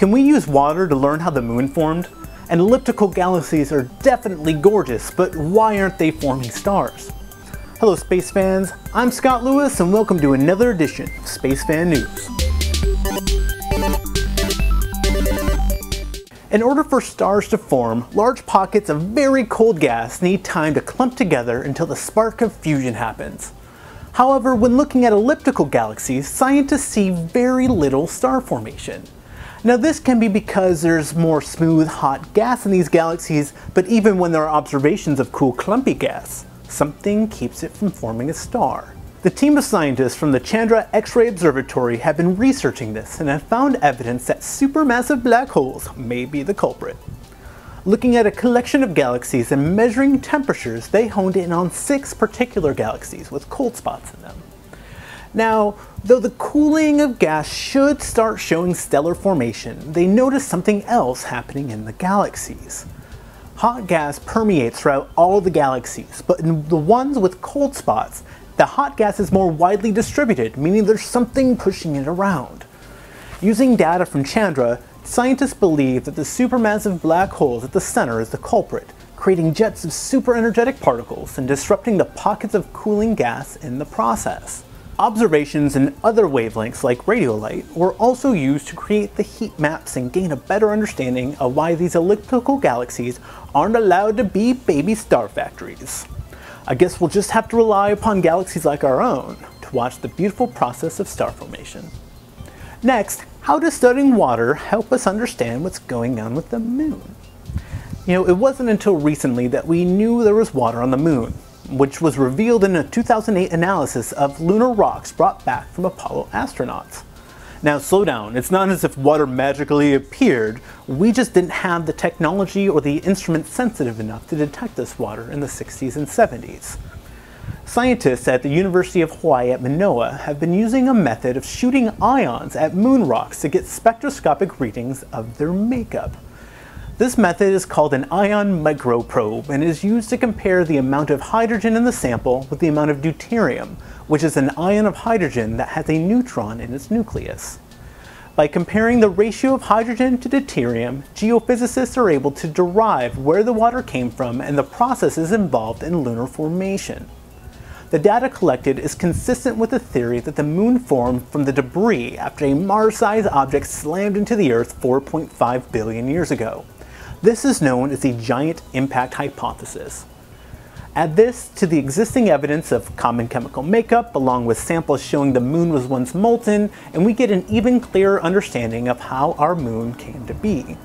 Can we use water to learn how the moon formed? And elliptical galaxies are definitely gorgeous, but why aren't they forming stars? Hello space fans, I'm Scott Lewis and welcome to another edition of Space Fan News. In order for stars to form, large pockets of very cold gas need time to clump together until the spark of fusion happens. However, when looking at elliptical galaxies, scientists see very little star formation. Now this can be because there's more smooth, hot gas in these galaxies, but even when there are observations of cool, clumpy gas, something keeps it from forming a star. The team of scientists from the Chandra X-ray Observatory have been researching this and have found evidence that supermassive black holes may be the culprit. Looking at a collection of galaxies and measuring temperatures, they honed in on 6 particular galaxies with cold spots in them. Now, though the cooling of gas should start showing stellar formation, they noticed something else happening in the galaxies. Hot gas permeates throughout all the galaxies, but in the ones with cold spots, the hot gas is more widely distributed, meaning there's something pushing it around. Using data from Chandra, scientists believe that the supermassive black holes at the center is the culprit, creating jets of superenergetic particles and disrupting the pockets of cooling gas in the process. Observations in other wavelengths like radiolite were also used to create the heat maps and gain a better understanding of why these elliptical galaxies aren't allowed to be baby star factories. I guess we'll just have to rely upon galaxies like our own to watch the beautiful process of star formation. Next, how does studying water help us understand what's going on with the moon? You know, it wasn't until recently that we knew there was water on the moon, which was revealed in a 2008 analysis of lunar rocks brought back from Apollo astronauts. Now slow down, it's not as if water magically appeared, we just didn't have the technology or the instruments sensitive enough to detect this water in the 60s and 70s. Scientists at the University of Hawaii at Manoa have been using a method of shooting ions at moon rocks to get spectroscopic readings of their makeup. This method is called an ion microprobe and is used to compare the amount of hydrogen in the sample with the amount of deuterium, which is an ion of hydrogen that has a neutron in its nucleus. By comparing the ratio of hydrogen to deuterium, geophysicists are able to derive where the water came from and the processes involved in lunar formation. The data collected is consistent with the theory that the moon formed from the debris after a Mars-sized object slammed into the Earth 4.5 billion years ago. This is known as the giant impact hypothesis. Add this to the existing evidence of common chemical makeup, along with samples showing the moon was once molten, and we get an even clearer understanding of how our moon came to be.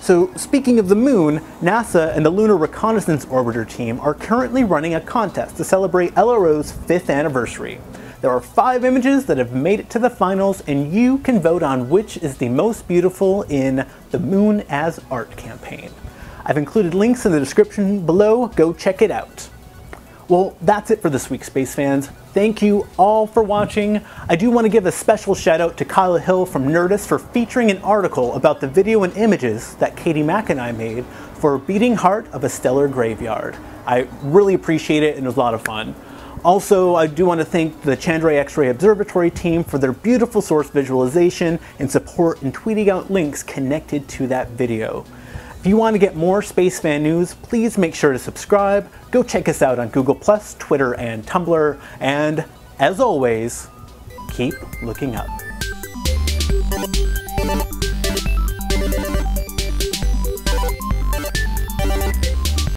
So speaking of the moon, NASA and the Lunar Reconnaissance Orbiter team are currently running a contest to celebrate LRO's 5th anniversary. There are 5 images that have made it to the finals, and you can vote on which is the most beautiful in the Moon as Art campaign. I've included links in the description below, go check it out. Well, that's it for this week, space fans. Thank you all for watching. I do want to give a special shout out to Kyle Hill from Nerdist for featuring an article about the video and images that Katie Mack and I made for Beating Heart of a Stellar Graveyard. I really appreciate it and it was a lot of fun. Also, I do want to thank the Chandra X-ray Observatory team for their beautiful source visualization and support in tweeting out links connected to that video. If you want to get more Space Fan News, please make sure to subscribe, go check us out on Google+, Twitter, and Tumblr, and as always, keep looking up.